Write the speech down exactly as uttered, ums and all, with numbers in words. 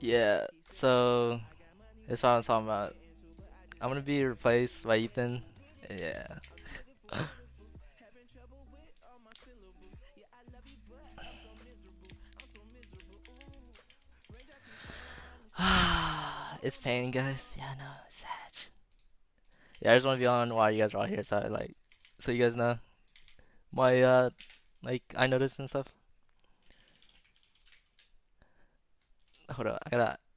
Yeah, so that's what I'm talking about. I'm gonna be replaced by Ethan. Yeah. It's pain, guys. Yeah, I know. It's sad. Yeah, I just want to be on while you guys are all here, so I, like, so you guys know my uh, like I noticed and stuff. Hold on, I gotta